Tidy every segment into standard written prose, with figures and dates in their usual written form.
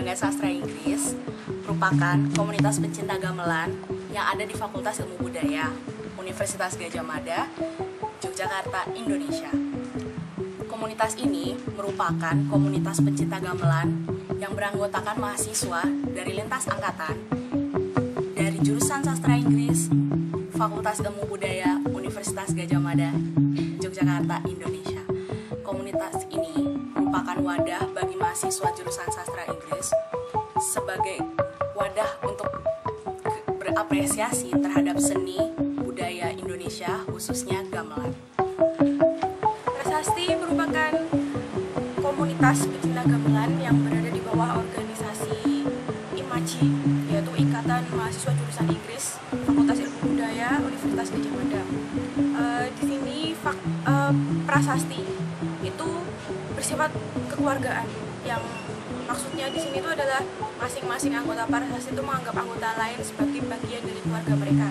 dengan sastra Inggris merupakan komunitas pencinta gamelan yang ada di Fakultas Ilmu Budaya Universitas Gadjah Mada, Yogyakarta, Indonesia. Komunitas ini merupakan komunitas pencinta gamelan yang beranggotakan mahasiswa dari lintas angkatan dari jurusan sastra Inggris Fakultas Ilmu Budaya Universitas Gadjah Mada, Yogyakarta, Indonesia. Komunitas ini merupakan wadah bagi mahasiswa jurusan sastra Inggris sebagai wadah untuk berapresiasi terhadap seni budaya Indonesia, khususnya gamelan. Prasasti merupakan komunitas pecinta gamelan yang berada di bawah organisasi IMAJI, yaitu Ikatan Mahasiswa Jurusan Inggris Fakultas Ilmu Budaya Universitas Gadjah Mada. Di sini prasasti itu bersifat kekeluargaan, yang maksudnya di sini itu adalah masing-masing anggota prasasti itu menganggap anggota lain sebagai bagian dari keluarga mereka.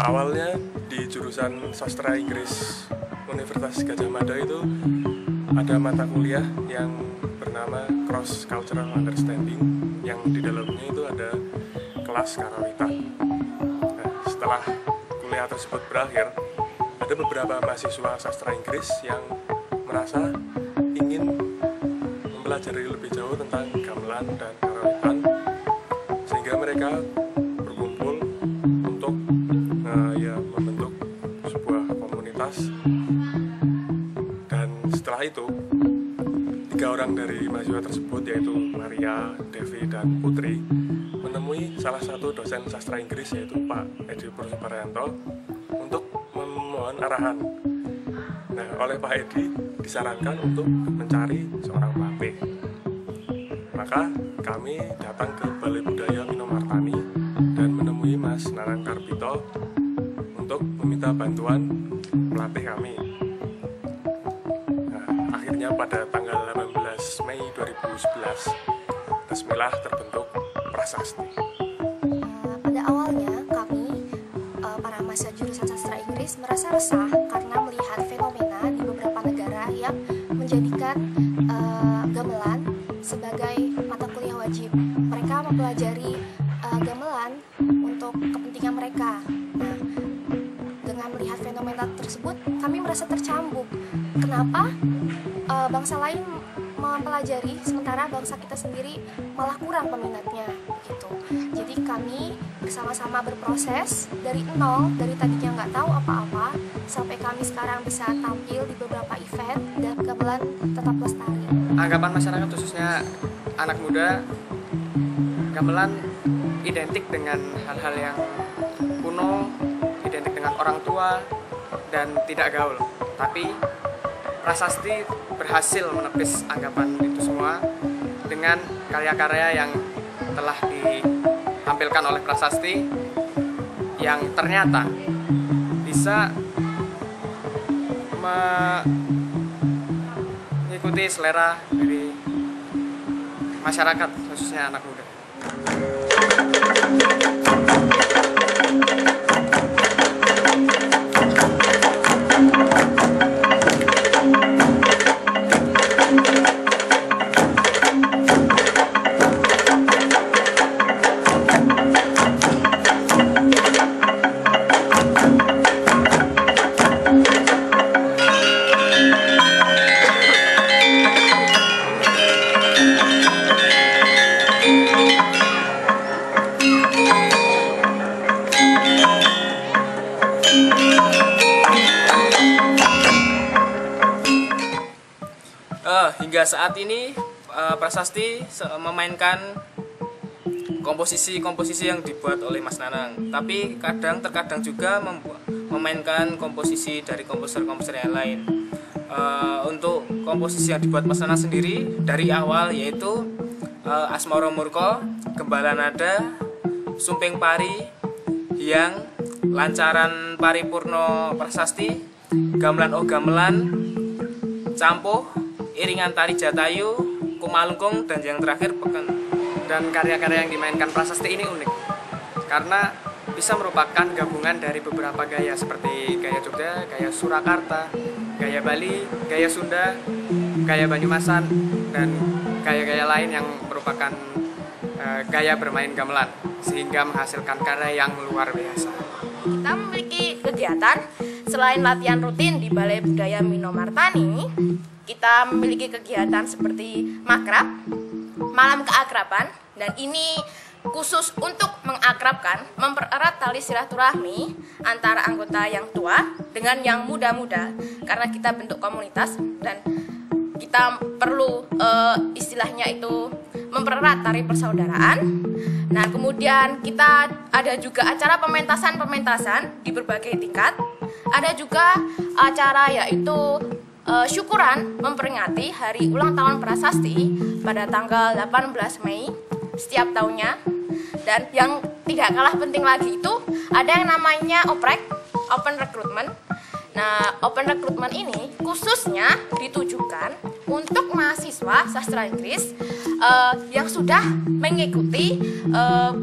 Awalnya di jurusan sastra Inggris Universitas Gadjah Mada itu ada mata kuliah yang bernama Cross Cultural Understanding, yang di dalamnya itu ada kelas karawitan. Nah, setelah kuliah tersebut berakhir, ada beberapa mahasiswa sastra Inggris yang merasa ingin mempelajari lebih jauh tentang gamelan dan karawitan, sehingga mereka berkumpul untuk membentuk sebuah komunitas. Dan setelah itu, 3 orang dari mahasiswa tersebut, yaitu Maria, Devi, dan Putri, menemui salah satu dosen sastra Inggris, yaitu Pak Edwin Prosperanto, untuk memohon arahan. Nah, oleh Pak Edi disarankan untuk mencari seorang PAPE. Maka kami datang ke Balai Budaya Minomartani dan menemui Mas Narangga Pito untuk meminta bantuan pelatih kami. Nah, akhirnya pada tanggal 18 Mei 2011, bismillah terbentuk Prasasti. Pada awalnya kami, para mahasiswa jurusan sastra Inggris, merasa resah karena melihat fenomena yang menjadikan gamelan sebagai mata kuliah wajib. Mereka mempelajari gamelan untuk kepentingan mereka. Nah, dengan melihat fenomena tersebut, kami merasa tercambuk. Kenapa bangsa lain mempelajari sementara bangsa kita sendiri malah kurang peminatnya, gitu. Jadi kami bersama-sama berproses dari nol, dari tadinya nggak tahu apa-apa, sampai kami sekarang bisa tampil di beberapa event dan gamelan tetap lestari. Anggapan masyarakat khususnya anak muda, gamelan identik dengan hal-hal yang kuno, identik dengan orang tua, dan tidak gaul. Tapi Prasasti berhasil menepis anggapan itu semua dengan karya-karya yang telah ditampilkan oleh Prasasti, yang ternyata bisa mengikuti selera dari masyarakat, khususnya anak muda. Hingga saat ini Prasasti memainkan komposisi-komposisi yang dibuat oleh Mas Nanang, tapi terkadang juga memainkan komposisi dari komposer-komposer yang lain. Untuk komposisi yang dibuat Mas Nanang sendiri dari awal, yaitu Asmara Murko, Gembalanada, Sumping Pari, Hyang Lancaran Pari Purno Prasasti, Gamelan Oh Gamelan, Campuh, iringan tari jatayu, kumalungkung, dan yang terakhir peken. Dan karya-karya yang dimainkan Prasasti ini unik karena bisa merupakan gabungan dari beberapa gaya seperti gaya Jogja, gaya Surakarta, gaya Bali, gaya Sunda, gaya Banyumasan, dan gaya-gaya lain yang merupakan gaya bermain gamelan, sehingga menghasilkan karya yang luar biasa. Kita memiliki kegiatan selain latihan rutin di Balai Budaya Minomartani, kita memiliki kegiatan seperti makrab, malam keakraban, dan ini khusus untuk mengakrabkan, mempererat tali silaturahmi antara anggota yang tua dengan yang muda-muda, karena kita bentuk komunitas dan kita perlu istilahnya itu mempererat tali persaudaraan. Nah, kemudian kita ada juga acara pementasan-pementasan di berbagai tingkat. Ada juga acara yaitu syukuran memperingati hari ulang tahun Prasasti pada tanggal 18 Mei setiap tahunnya. Dan yang tidak kalah penting lagi itu ada yang namanya oprek, open recruitment. Nah, open recruitment ini khususnya ditujukan untuk mahasiswa sastra Inggris yang sudah mengikuti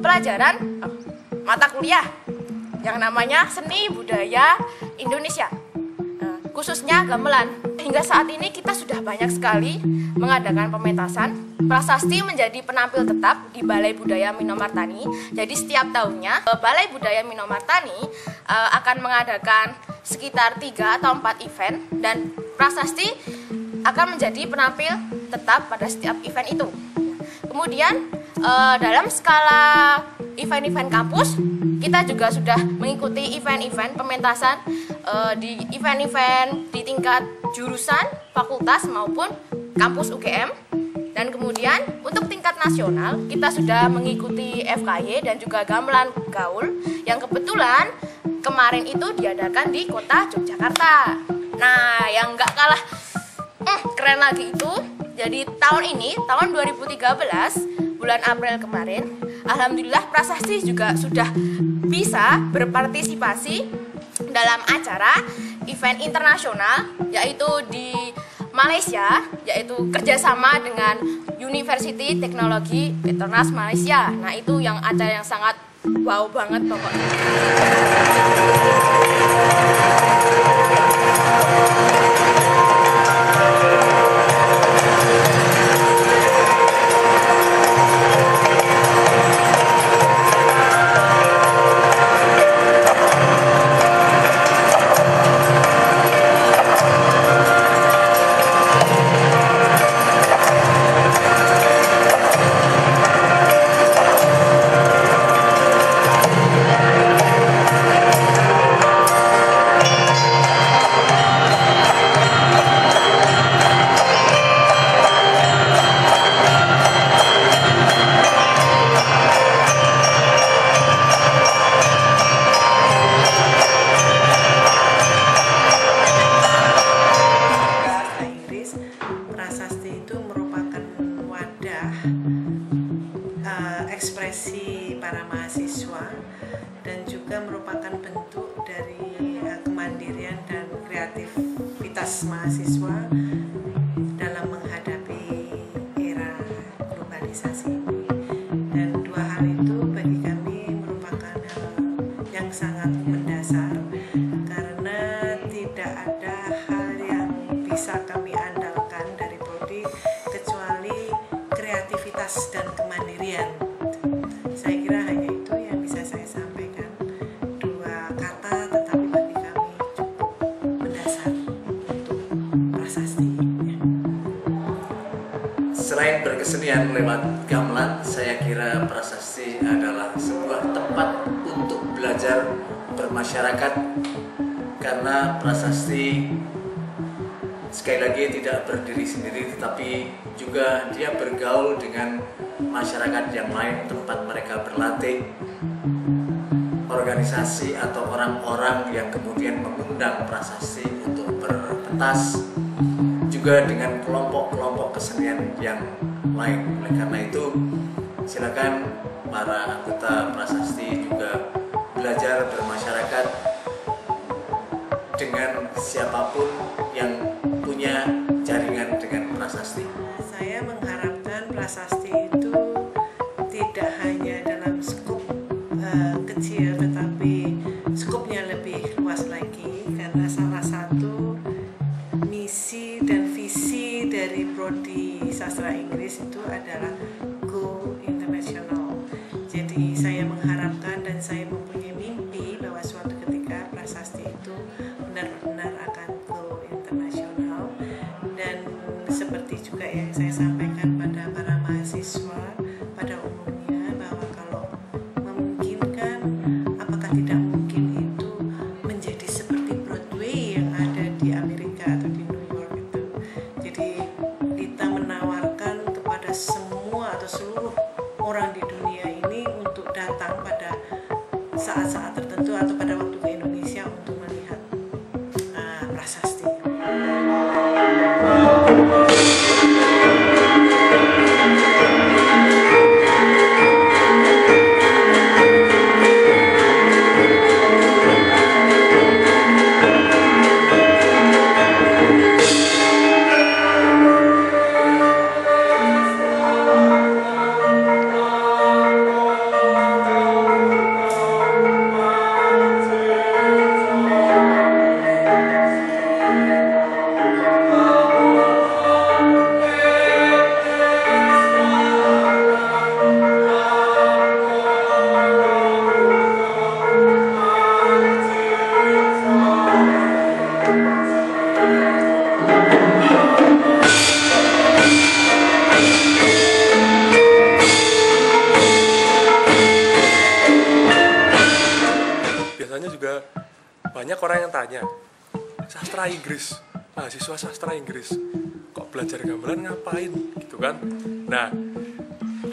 pelajaran mata kuliah yang namanya seni budaya Indonesia, khususnya gamelan. Hingga saat ini kita sudah banyak sekali mengadakan pementasan. Prasasti menjadi penampil tetap di Balai Budaya Minomartani. Jadi setiap tahunnya Balai Budaya Minomartani akan mengadakan sekitar 3 atau 4 event, dan Prasasti akan menjadi penampil tetap pada setiap event itu. Kemudian dalam skala event-event kampus, kita juga sudah mengikuti event-event pementasan di event-event di tingkat jurusan, fakultas maupun kampus UGM. Dan kemudian untuk tingkat nasional, kita sudah mengikuti FKY dan juga gamelan gaul yang kebetulan kemarin itu diadakan di kota Yogyakarta. Nah, yang nggak kalah keren lagi itu, jadi tahun ini, tahun 2013, bulan April kemarin, alhamdulillah Prasasti juga sudah bisa berpartisipasi dalam acara event internasional, yaitu di Malaysia, yaitu kerjasama dengan University Teknologi Petronas Malaysia. Nah, itu yang acara yang sangat wow banget pokoknya. Ekspresi para mahasiswa dan juga merupakan bentuk dari kemandirian dan kreativitas mahasiswa dalam menghadapi era globalisasi ini. Dan dua hal itu bagi kami merupakan hal yang sangat mendasar, karena tidak ada hal yang bisa kami andalkan dari prodi kecuali kreativitas dan kemandirian. Selain berkesenian lewat gamelan, saya kira Prasasti adalah sebuah tempat untuk belajar bermasyarakat, karena Prasasti sekali lagi tidak berdiri sendiri, tetapi juga dia bergaul dengan masyarakat yang lain, tempat mereka berlatih, organisasi atau orang-orang yang kemudian mengundang Prasasti untuk berpentas, juga dengan kelompok-kelompok kesenian yang lain. Oleh karena itu, silakan para anggota Prasasti juga belajar bermasyarakat dengan siapapun yang punya jaringan dengan Prasasti. Saya mengharapkan Prasasti itu tidak hanya dalam skup kecil, tetapi skupnya lebih luas lagi, karena salah satu misi dan visi dari prodi sastra Inggris itu yang saya sampaikan pada para mahasiswa pada umumnya, bahwa kalau memungkinkan, apakah tidak mungkin itu menjadi seperti Broadway yang ada di Amerika atau di New York itu. Jadi kita menawarkan kepada semua atau seluruh orang di dunia ini untuk datang pada saat-saat tertentu atau pada waktu ke Indonesia untuk melihat prasasti. Banyak orang yang tanya, sastra Inggris, mahasiswa sastra Inggris kok belajar gamelan, ngapain gitu kan. Nah,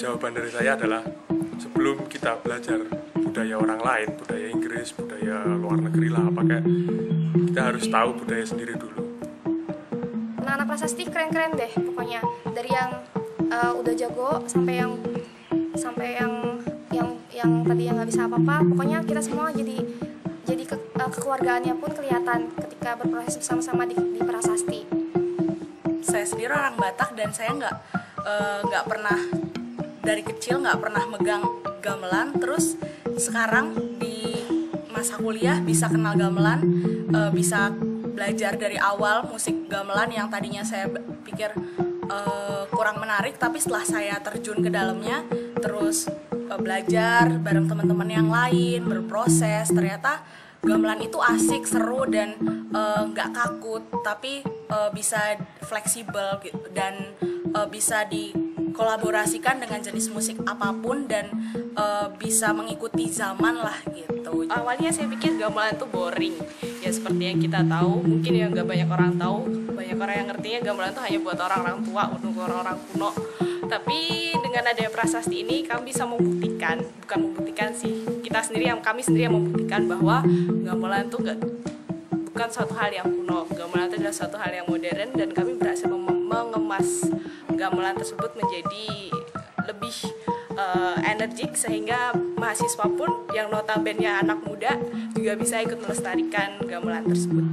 jawaban dari saya adalah sebelum kita belajar budaya orang lain, budaya Inggris, budaya luar negeri lah, apakah kita harus tahu budaya sendiri dulu. Anak-anak prasasti keren-keren deh pokoknya, dari yang udah jago sampai yang tadi yang nggak bisa apa-apa, pokoknya kita semua jadi kekeluargaannya pun kelihatan ketika berproses bersama-sama di prasasti. Saya sendiri orang Batak dan saya nggak pernah dari kecil megang gamelan. Terus sekarang di masa kuliah bisa kenal gamelan, bisa belajar dari awal musik gamelan yang tadinya saya pikir kurang menarik, tapi setelah saya terjun ke dalamnya, terus belajar bareng teman-teman yang lain, berproses, ternyata gamelan itu asik, seru, dan nggak kaku, tapi bisa fleksibel dan bisa dikolaborasikan dengan jenis musik apapun dan bisa mengikuti zaman lah gitu. Awalnya saya pikir gamelan itu boring, ya seperti yang kita tahu, mungkin yang nggak banyak orang tahu, banyak orang yang ngertinya gamelan itu hanya buat orang-orang tua, untuk orang-orang kuno. Tapi dengan adanya prasasti ini kami bisa membuktikan, bukan membuktikan sih, kami sendiri yang membuktikan bahwa gamelan itu bukan suatu hal yang kuno, gamelan itu adalah suatu hal yang modern, dan kami berhasil mengemas gamelan tersebut menjadi lebih energik sehingga mahasiswa pun yang notabene-nya anak muda juga bisa ikut melestarikan gamelan tersebut.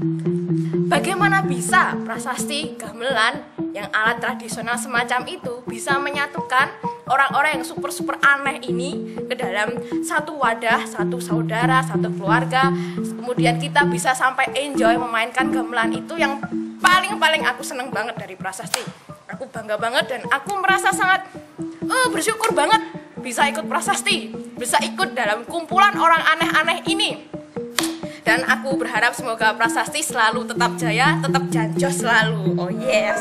Bagaimana bisa prasasti gamelan yang alat tradisional semacam itu bisa menyatukan orang-orang yang super-super aneh ini ke dalam satu wadah, satu saudara, satu keluarga. Kemudian kita bisa sampai enjoy memainkan gamelan, itu yang paling-paling aku seneng banget dari prasasti. Aku bangga banget dan aku merasa sangat bersyukur banget bisa ikut prasasti, bisa ikut dalam kumpulan orang aneh-aneh ini. Dan aku berharap semoga prasasti selalu tetap jaya, tetap janjos selalu. Oh yes.